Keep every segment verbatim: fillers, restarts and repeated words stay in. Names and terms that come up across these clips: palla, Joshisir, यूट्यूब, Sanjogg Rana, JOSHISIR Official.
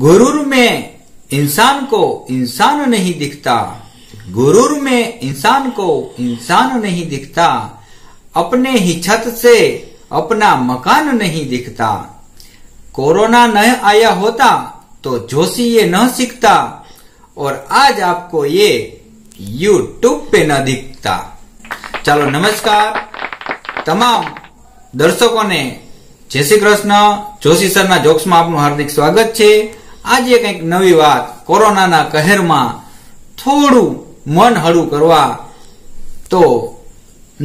गुरूर में इंसान को इंसान नहीं दिखता, गुरूर में इंसान को इंसान नहीं दिखता, अपने ही छत से अपना मकान नहीं दिखता। कोरोना न आया होता तो जोशी ये न सीखता, और आज आपको ये यूट्यूब पे न दिखता। चलो नमस्कार तमाम दर्शकों ने, जय श्री कृष्ण। जोशी सर ना जोक्स में आपनु हार्दिक स्वागत छे। आज एक एक नवी बात कोरोना ना कहर में थोड़ू मन हळू करवा तो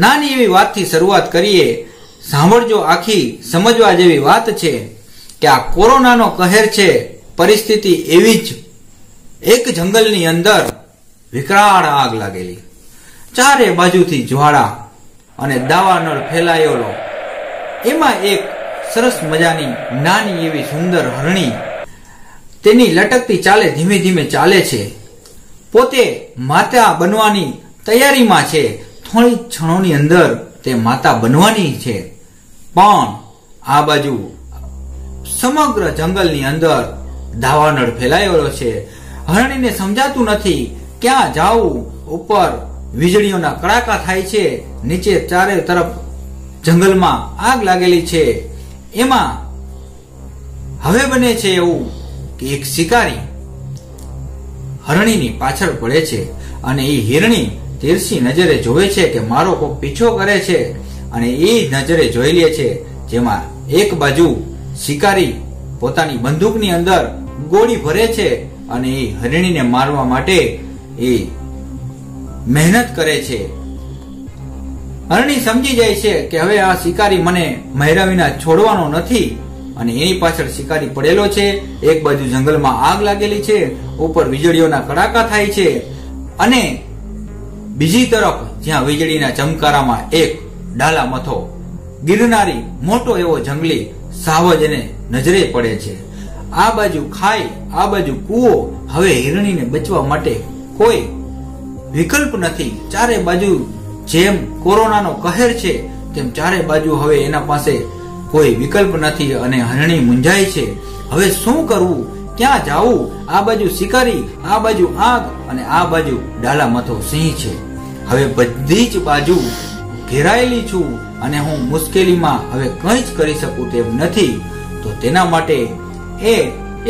नानी एवी वात थी शरूआत करिए। सांभळजो आखी समजवा जेवी वात छे के आ कोरोना नो कहर छे। परिस्थिति एवी ज एक जंगल नी अंदर विकराळ आग लागेली, चारे बाजुथी ज्वाळा अने दावानळ फैलायेलो। एमा एक सरस मजानी नानी एवी सुंदर हरणी तेनी लटकती चाले धीमे धीमे चाले छे। पोते माता बनवानी तैयारी मां छे, थोड़ी क्षणों नी अंदर ते माता बनवानी छे। पण आ बाजू समग्र जंगल नी अंदर दावानळ फैलायेलो छे। हरणी ने समजातुं नथी क्या जावुं। ऊपर वीजळीओना कड़ाका थाय छे, नीचे चारे तरफ जंगल मां आग लागेली छे। एमां हवे बने छे एवुं के एक शिकारी हरणी नी पाछळ पड़े छे अने ए हिरणी तीरसी नजरे जोवे छे के मारो को पीछो करे छे अने ए नजरे जोई ले छे। जेमां एक बाजू शिकारी पोतानी बंदूक नी अंदर गोळी भरे छे अने ए हरणी ने मारवा माटे ए मेहनत करे छे। हरणी समझी जाय छे के हवे आ शिकारी मने मार्या विना छोड़वानो नथी अने एनी पाछळ शिकारी पड़ेलो छे। एक बाजू जंगल मां आग लागेली छे, ऊपर वीजळीओना कड़ाका थाय छे अने बीजी तरफ ज्यां वीजळीना चमकारामां एक डाला मथो गिरनारी मोटो एवो जंगली सावजने नजरे पड़े छे। आ बाजू खाई आ बाजू कूवो। हवे हिरणीने बचवा माटे कोई विकल्प नथी। चारे बाजू जेम कोरोनानो कहर छे तेम चारे बाजू हवे एना पासे कोई विकल्प नथी अने हिरणी मूंझाई छे। हवे शुं करवुं, क्या जावू। आ बाजू शिकारी, आ बाजू आग अने आ बाजू डाला मथो सिंह छे। हवे बधी ज बाजू घेरायेली छू अने हूँ मुश्केलीमां हवे कंई ज करी सकूं तेम नथी। तो तेना माटे ए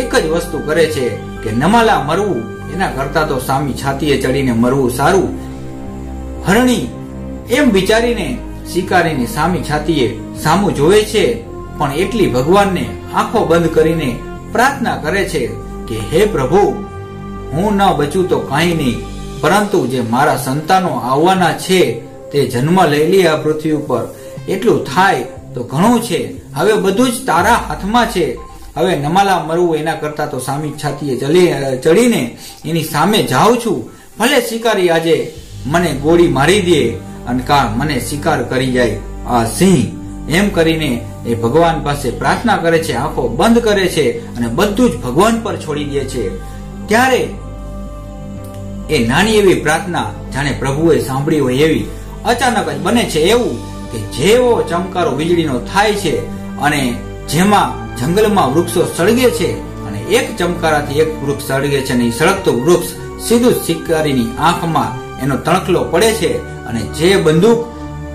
एक ज वस्तु करे छे के नमाला मरवू एना करता तो सामी छातीए चढ़ीने मरवू सारू। हरणी एम विचारीने शिकारीनी सामी छातीए सामू जोवे छे पण एटली भगवानने आंखो बंद करीने प्रार्थना करे छे के हे प्रभु, हूँ न बचू तो कई नहीं, परंतु जे मारा संतानो आववाना छे ते जन्म लई ले आ पृथ्वी पर, एटलू थाय तो घणो छे। हवे बधुं ज तारा हाथमां छे। हवे नमाला मरवू एना करता तो सामी छातीए चढ़ीने एनी सामे जाऊं छूं। भले शिकारी आजे मने गोळी मारी दे अने काल मने शिकार करी जाय आ सिंह। एम करीने ए भगवान पासे प्रार्थना करे छे, आंखो बंद करे छे अने बधुं ज भगवान पर छोड़ी दे छे। त्यारे ए नानी एवी प्रार्थना जाने प्रभुए सांभळी होय एवी अचानक ज बने छे एवुं के जेवो चमकारो वीजळीनो थाय छे अने जेमां जंगलमां वृक्षो सळगे छे अने एक चमकाराथी एक वृक्ष सळगे छे अने सळगतो वृक्ष सीधुं शिकारीनी आंखमां एनो तणखलो पड़े छे अने जे बंदूक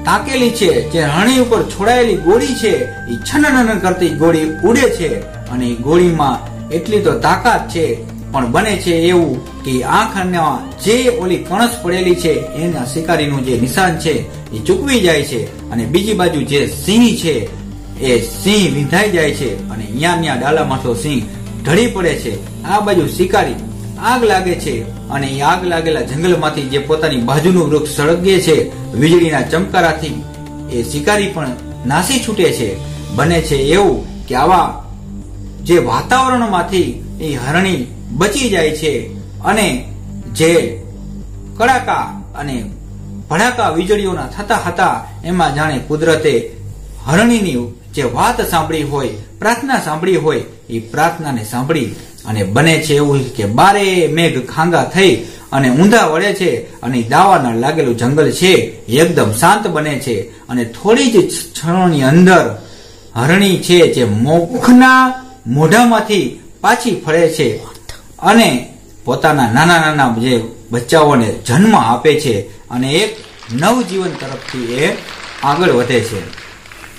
ताकेली छे जे हरणी उपर छोड़ायेली गोळी छे ई छननन करती गोळी उडे छे अने गोळी मां एटली तो ताकत छे पण बने छे एवुं के आंखना जे ओली कणस पड़ेली छे एना शिकारीनुं जे निशान छे ई चूकवी जाय छे अने बीजी बाजू जे सिंह छे ए सिंह विंधाई जाय छे अने न्यान्या डाला माथो सिंह ढળી पड़े छे। आ बाजू शिकारी आग लागे छे अने आग लागेला जंगलमांथी जे पोतानी बाजूनुं वृक्ष सळगे छे वीजळीना चमकाराथी ए शिकारी पण नासी छूटे छे। बने छे एवुं के आवा जे वातावरणमांथी ए हरणी बची जाय छे अने जे कड़ाका अने भड़ाका वीजळीओना थता हता एमां जाणे कुदरते हरणीनी जे वात सांभळी होय, प्रार्थना सांभळी होय ए प्रार्थनाने सांभळी अने बने छे एवुं के बारे मेघ खांगा थई अने ऊंधा वळे छे अने दावानळ लागेलुं जंगल छे एकदम शांत बने छे अने थोड़ी ज क्षणोनी अंदर हरणी छे जे मुखना मोढामांथी पाछी फरे छे अने पोताना नाना नाना जे बच्चाओने जन्म आपे छे अने एक नवजीवन तरफथी ए आगळ वधे छे।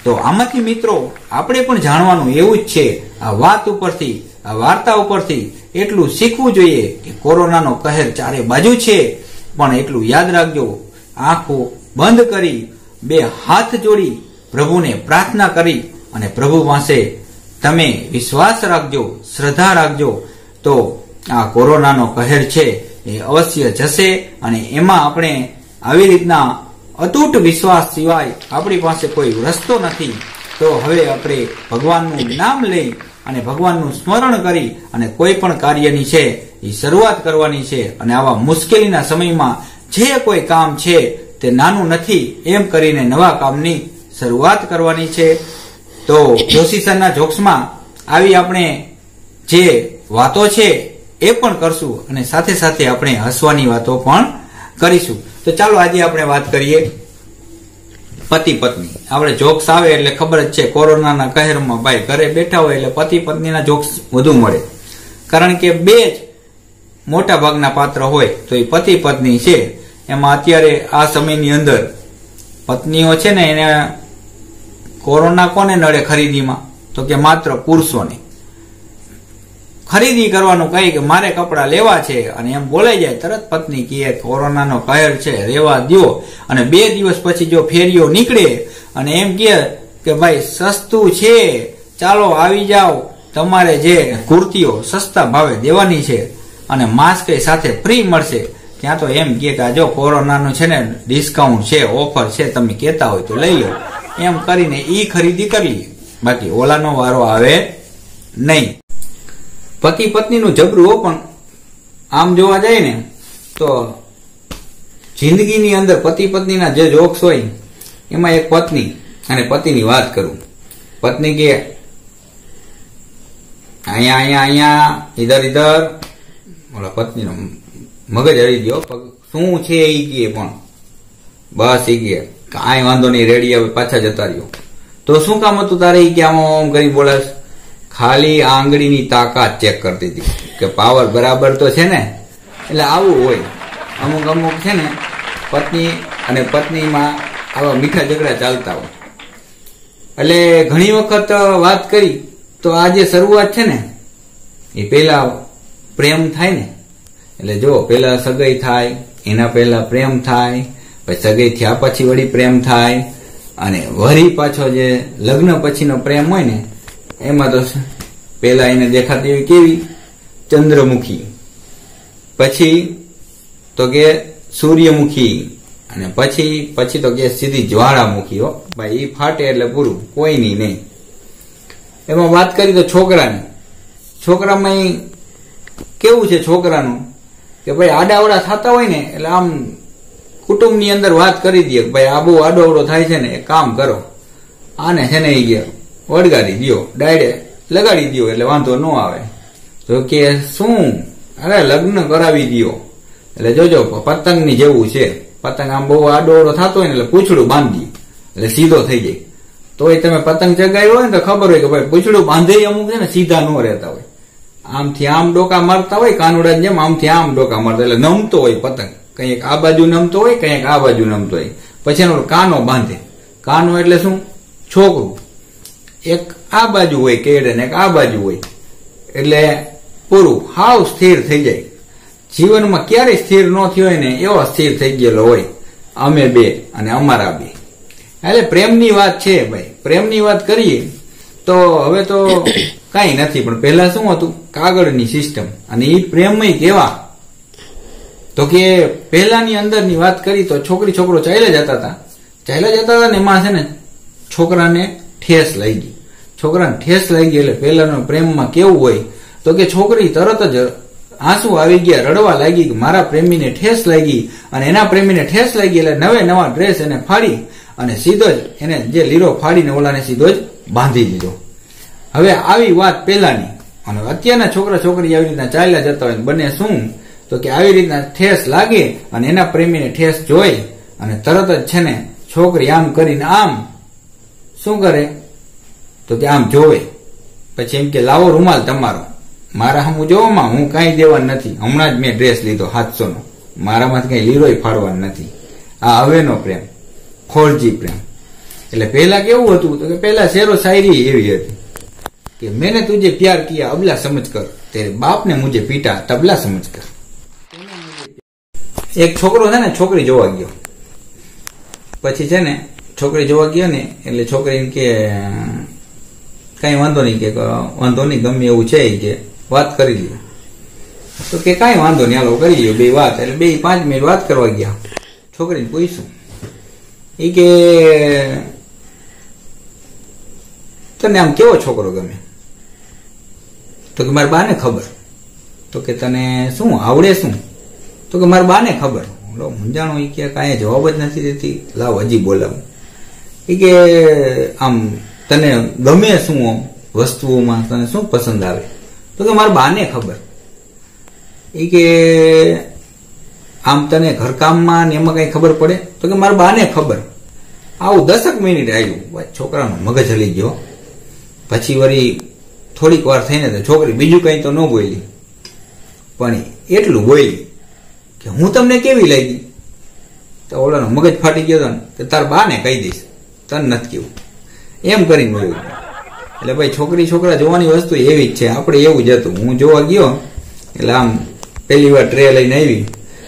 तो आमाथी मित्रों आपणे पण जाणवानुं एवुं ज छे। आ वात उपरथी आ वार्ता उपरथी एटलुं शीखवुं जोईए के कोरोनानो कहर चारे बाजू छे, पण एटलुं याद राखजो आंखो बंद करी बे हाथ जोड़ी प्रभुने प्रार्थना करी अने प्रभु पासे तमे विश्वास राखजो, श्रद्धा राखजो। तो आ कोरोनानो कहर छे ए अवश्य जशे अने एमां आपणे આવી રીતના અતૂટ વિશ્વાસ સિવાય આપણી પાસે કોઈ રસ્તો નથી। તો હવે આપણે ભગવાનનું નામ લઈ અને ભગવાનનું સ્મરણ કરી અને કોઈ પણ કાર્યની છે એ શરૂઆત કરવાની છે। અને આવા મુશ્કેલીના સમયમાં જે કોઈ કામ છે તે નાનું નથી એમ કરીને નવા કામની શરૂઆત કરવાની છે। તો જોશીસરના જોક્સમાં આવી આપણે જે વાતો છે એ પણ કરશું અને સાથે સાથે આપણે હસવાની વાતો પણ करीशु। तो चलो आज आपणे वात करीए पति पत्नी। आपणे जोक्स आवे एटले खबर ज छे कोरोनाना कहरमां भाई घरे बेठा होय एटले पति पत्नीना जोक्स वधु मळे, कारण के बे ज मोटा भागना पात्र होय। तो ए पति पत्नी छे एमां अत्यारे आ समयनी अंदर पत्नीओ छे ने एने कोरोना कोने नळे खरीदीमां, तो के मात्र पुरुषोने। खरीदी करवानुं कहे के मारे कपड़ा लेवा छे अने एम बोले जाए तरत पत्नी कहे कोरोना नो कहर छे रेवा दियो। अने बे दिवस पछी जो फेरियो निकळे अने एम कहे के भाई सस्तु छे चालो आवी जाओ, तमारे जे कुर्तीओ सस्ता भावे देवानी छे अने मास्क साथे फ्री मळशे। त्यां तो एम कहे के जो कोरोना नो छे ने डिस्काउंट छे, ऑफर छे, तमे कहेता होय तो लई लो, एम करीने ई खरीदी करी ले, बाकी ओलानो वारो आवे नहीं। पति पत्नी नु जबरू पण आम जोवा जाए ने तो जिंदगी नी अंदर पति पत्नी ना जे जोक्स होय एमां एक पत्नी अने पति नी वात करूं। पत्नी के आया आया आया इधर इधर ओला पत्नी नो मगज हरी गयो। शुं छे ई के पण बस ई के काई वांधो नहीं, रेडी आवे पाछा जता रह्यो। तो शुं काम हतुं तारे ई के आम आम करी बोलस, खाली आंगड़ी नी ताकत चेक करती थी कि पावर बराबर तो है ने। एटले आवुं होय अमुक अमुक है ने पत्नी अने पत्नी मां आवा मीठा झगड़ा चालता होय। एटले घणी वखत वात करी तो आज शरूआत है ने ए पहेला प्रेम थाय ने। एटले जो पहेला सगाई थाय, एना पहेला प्रेम थाय, पछी सगाई थया पछी वळी प्रेम थाय अने वरी पाछो जे लग्न पछीनो प्रेम होय ने एम तो पेला एने देखाती हुई केवी चंद्रमुखी, पछी तो के सूर्यमुखी अने पछी पछी तो के सीधी ज्वाड़ामुखी। हो भाई ई फाटे एटले पूरू कोई नी नहीं। एमां वात करी तो छोकरानी, छोकरामांय केवुं छे छोकरानुं के भाई आडावडा थाता होय ने एटले आम कुटुंबनी अंदर वात करी दीए भाई आ बो आडोवडो थाय छे ने, एक काम करो आने छे ने गयो वड़गाड़ी दियो, डायडे लगाड़ी दियो एटले वांधो न आवे। तो के शुं अरे लग्न करावी दियो, एटले जोजो पतंगनी जेवुं छे, पतंग आम बहु आडोडो थातो होय एटले पूंछडुं बांधी एटले सीधो थई जाय। तोय તમે પતંગ ચગાવ્યો હોય ને તો ખબર હોય કે ભાઈ પૂંછડું બાંધેય અમુક છે ને સીધા નો રહેતા હોય, આમથી આમ ડોકા મારતા હોય, કાનુડાની જેમ આમથી આમ ડોકા મારતા, એટલે નમતો હોય પતંગ, કંઈક આ બાજુ નમતો હોય, કંઈક આ બાજુ નમતો હોય, પછી એનો કાનો બાંધે। કાનો એટલે શું? છોકરું। एक आ बाजू होय केड़े ने एक आ बाजू होय एटले पूरू हाव स्थिर थई जाय। जीवन में क्यारे स्थिर न थयो होय ने एवो स्थिर थई गयो होय अमे बे अने अमारा बे। एटले प्रेमनी वात छे भाई, प्रेमनी वात करीए तो हवे तो काई नथी, पण पहेला शुं हतुं कागळनी सिस्टम अने ई प्रेमय केवा। तो के पहेलानी अंदरनी वात करी तो छोकरी छोकरो चाले जता हता, चाले जता हता ने मां छे ने छोकराने ठेस लागी, छोकराने ठेस लागी एटले पहेलानो प्रेममां केवुं होय तो के छोकरी तरत ज आंसू आवी गया, रडवा लागी के मारा प्रेमीने ठेस लागी अने एना प्रेमीने ठेस लागी एटले नवे नवा ड्रेस एने फाड़ी अने सीधो ज एने जे लीरो फाड़ीने ओलाने सीधो ज बांधी दीधो। हवे आवी वात पहेलानी अने अत्यारना छोकरा छोकरी आवी रीतना चाल्या जता होय बने शुं तो के आवी रीतना ठेस लागे अने एना प्रेमीने ठेस जोई अने तरत ज छे ने छोकरी आम करीने आम शू करे तो के आम जोवे, पछी एम के लावो रुमाल तमारो मारा हमू जो मां हूँ कई देवा नहीं हमणाज मैं ड्रेस लीधो सात सौ नो मारा मांथी कई लीरोय फाड़वा नहीं। आ हवेनो प्रेम खोलजी प्रेम एटले पहेला केवुं हतुं तो के पहेला शेरो शायरी एवी हती कि मैंने तुझे प्यार किया अबला समझ कर, तेरे बाप ने मुझे पीटा तबला समझ कर। एक छोकरो है ने छोकरी जोवा गयो पछी छे ने छोकरी जोवा गयो ने एटले छोकरी के कई वांधो नहीं के वांधो नहीं गमे एवुं छे के बात करी लीओ तो के कई वांधो नहीं आलो करी लीओ बे बात एटले बे पांच मिनिट बात करवा गया। छोकरीने पूछ्यु ई के तने आम केवो छोकरो गमे तो के मार बाने खबर। तो के तने शुं आवड़े शुं तो के मार बाने खबर। लो मुंजाणो ई के काई जवाब ज नथी देती लाव हजी बोलावू ई के आम तने गमे शुं वस्तुओं मां तने शुं पसंद आवे तो के मार बाने खबर। ई के आम तने घरकाम में एम कई खबर पड़े तो कि मार बाने खबर। आओ दसक मिनिट आयु छोकरा मगज हली गयो। पछी वरी थोड़ीक वार थईने तो छोकरी बीजू कई तो न बोली पण एटलू बोली कि हूँ तमने केवी लागी तो ओलानो मगज फाटी गयो तो तार बाने कही दईश तन नथी केवुं एम करीने बोली। एटले भाई छोकरी छोकरा जोवानी वस्तु एवी ज छे। आपणे एवुं ज हतुं हूँ जोवा गयो एटले आम पहेली वार ट्रे लईने आवी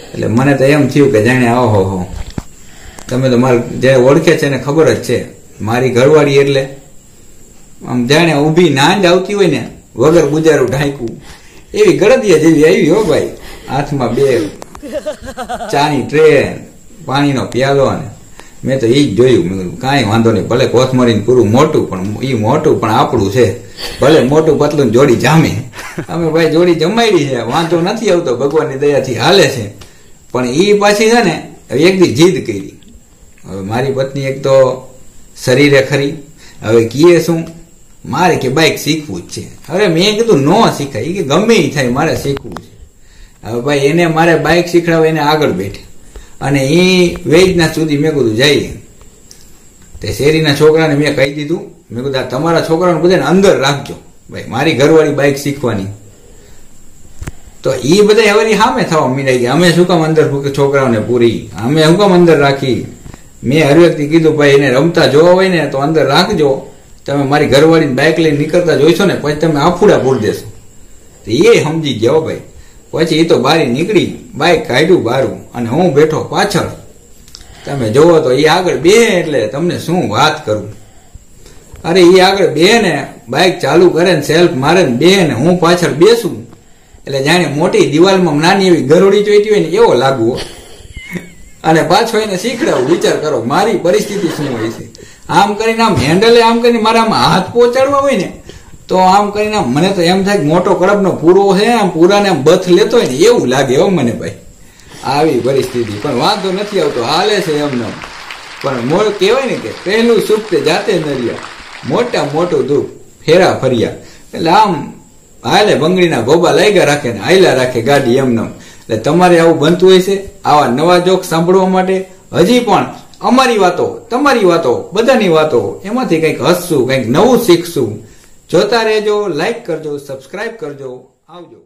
एटले मने तो एम थयुं के जाने आहो हो तमे तो मार जे ओळखे छे ने खबर ज छे मारी घरवाड़ी एटले आम जाने ऊभी नांड आवती होय ने वगर गुजारू ढांकू एवी गड़दिया जेवी आई हो भाई। हाथ में बे चानी ट्रे पानी नो प्यालो ने मैं तो ई जोयुं मैं काई वांधो नहीं भले कोथमरीन पूरू मोटू पण ई मोटू पण आपडू छे भले मोटू पतलू जोड़ी जामे अमे भाई जोड़ी जमाईडी छे वांधो नथी आवतो भगवान नी दया थी हाले छे। पण ई पाछी छे ने एक दी जिद करी हवे मारी पत्नी एक तो शरीरे खरी हवे कीए शुं मारे के बाइक शीखवू छे। अरे मैं कीधुं नो शीखाय के गमे ई थाय मारे शीखवू छे। हवे भाई एने मारे बाइक शीखवाडवा एने आगळ बैठे अने ई वेजना सुधी मैं कीधुं जाईए ते शेरीना छोकराने मैं कही दीधुं मैं कीधुं तमारा छोकराने बधाने अंदर राखजो भाई मारी घरवाळी बाइक शीखवानी तो ई बधाय हवेनी सामे थवा मींडाई गया। अमे शुं काम अंदर फूके छोकराओने पूरी अमे शुं काम अंदर राखी मैं हर व्यक्ति कीधुं भाई एने रमता जोवा होय ने तो अंदर राखजो तमे मारी घरवाळीने बाइक लईने निकळता जोईशो ने पछी तमे आफुडा पूरी देशो तो ए समजी गया भाई। पछी ई तो बारी निकळी बाइक काढ्યું बारू अने हूँ बेठो पाछळ तमे जोवो तो ई आगळ बेहे एटले तमने शुं वात करूं। अरे ई आगळ बेहे ने बाइक चालू करे ने सेल्फ मारे ने बेहे ने हूँ पाछळ बेसुं एटले जाणे मोटी दीवालमां नानी एवी गरोडी जोईती होय ने एवो लागवो अने पाछो एने शीखडावुं। विचार करो मारी परिस्थिति शुं होय छे। आम करीने आम हेंडले आम करीने मारा आम हाथ पहोंचाडवा होय ने तो आम करीने मने तो एम थाय मोटो कड़बनो पूरो छे आम पूराने आम बथ लेतो होय ने एवुं लागे हो मने भाई। આવી પરિસ્થિતિ પણ વાંધો નથી આવતો હાલે છે એમનો પણ મોળ કહેવાય ને કે પહેલું સુખ તે જાતે નર્યા મોટા મોટું દુઃખ ફેરા ફર્યા એટલે આમ હાલે બંગડીના ગોબા લાગ્યા રાખે ને હાલ્યા રાખે ગાડી એમનો। એટલે તમારે આવું બનતું હોય છે આવા નવા જોક સાંભળવા માટે હજી પણ અમારી વાતો તમારી વાતો બધાની વાતો એમાંથી કંઈક હસશું કંઈક નવું શીખશું જોતા રહેજો લાઈક કરજો સબસ્ક્રાઈબ કરજો આવજો।